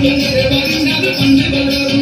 Terima kasih telah menonton!